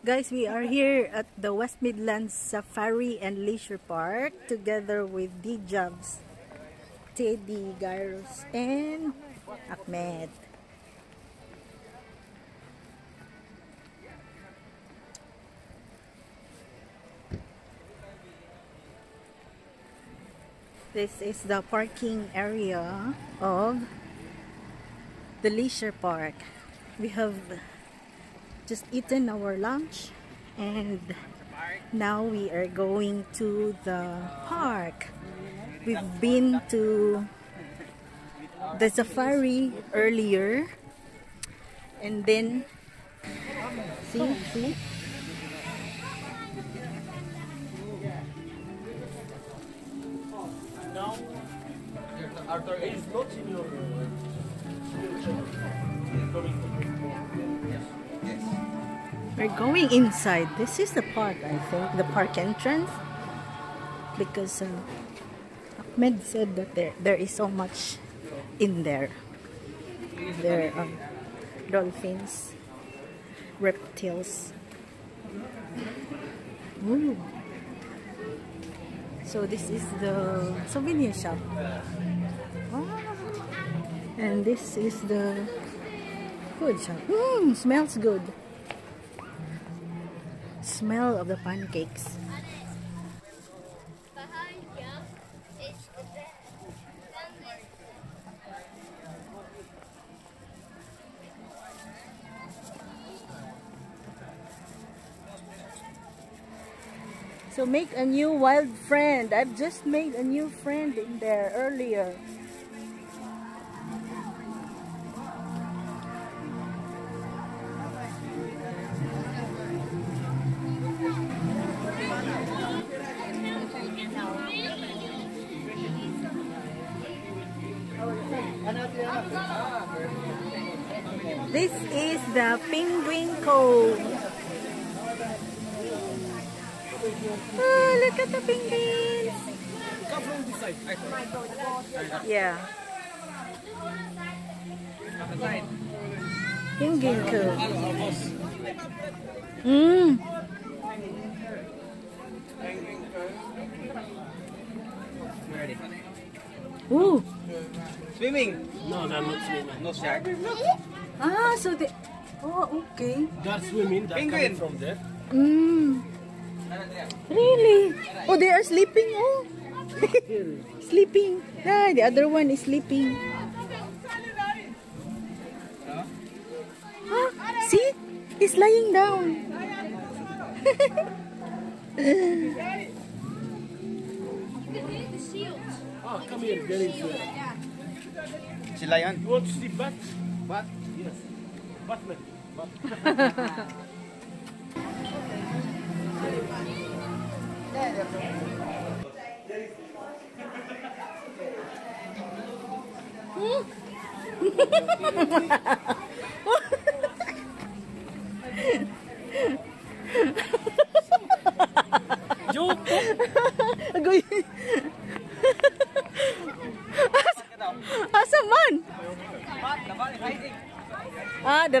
Guys, we are here at the West Midlands Safari and Leisure Park together with D.Jobs, Teddy, Gyros, and Ahmed. This is the parking area of the leisure park. We have just eaten our lunch and now we are going to the park. We've been to the safari earlier and then see now it's not in your We're going inside. This is the park, I think, the park entrance, because Ahmed said that there is so much in there. There are dolphins, reptiles. Ooh. So this is the souvenir shop. Wow. And this is the food shop. Smells good. Smell of the pancakes. So make a new wild friend. I've just made a new friend in there earlier. This is the Penguin Cove. Oh, look at the penguins. Come from this side. Yeah. Penguin Cove. Ooh. Swimming? No, no, not swimming. No shark. Ah, so they... Oh, okay. That's swimming. That's penguin from there. Really? Oh, they are sleeping. Oh, sleeping. Ah, the other one is sleeping. Huh? See, he's lying down. Oh, come here, get in here. She lie on. You want to see bat? Bat? Yes. Batman. Bat. Ah, the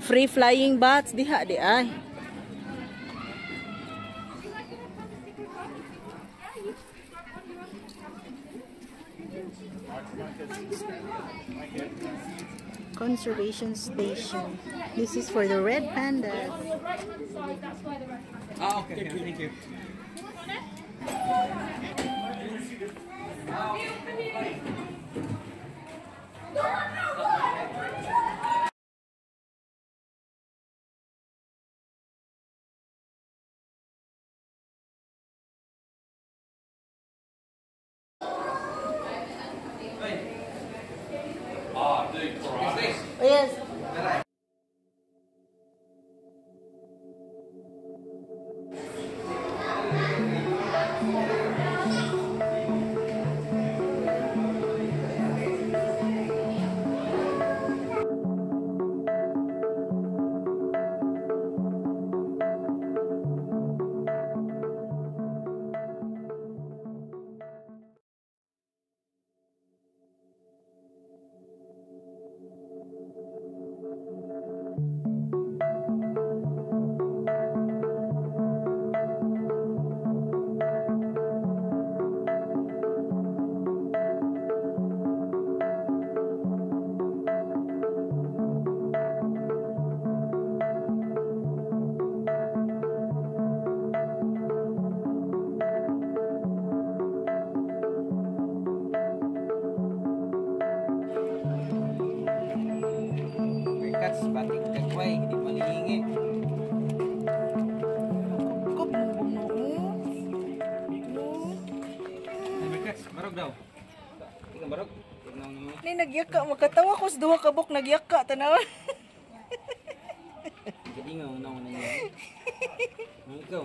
free flying bats diha di ay. Conservation station. This is for the red pandas. Ah, okay. Thank you. Yes. keras, banding ke kue, di melingi. Ni nagyaka, makatawa ko sa duha kabok nagyaka, tanaw. Jadi nga, unaw na niya. Ang ikaw.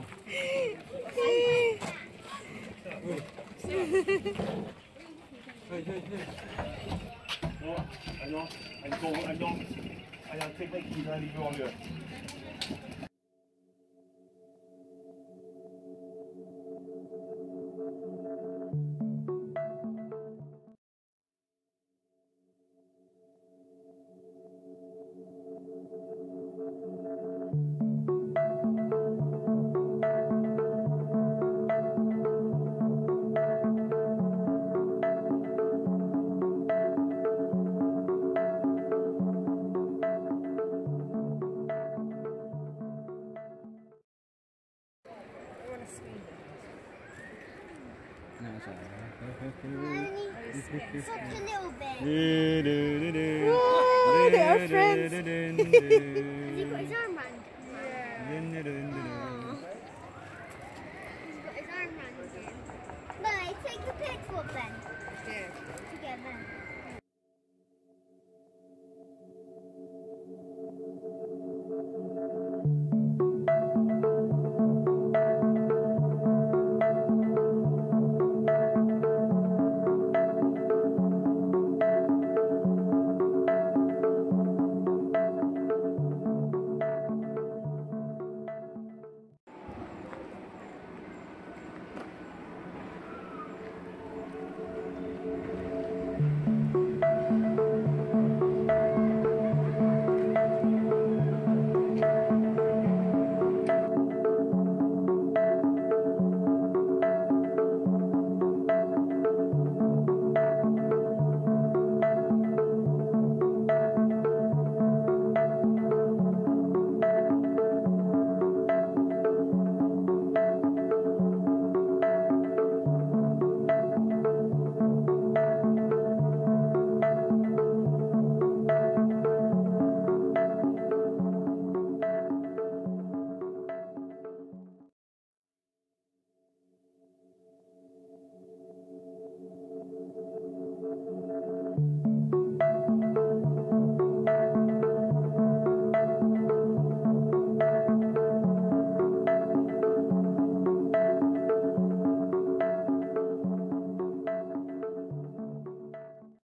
I don't think they can do any longer. Such a little bit. Whoa, they are friends. Has he got his arm round? Yeah. He's got his arm round again. Bye, take the picture then. Yeah. Together.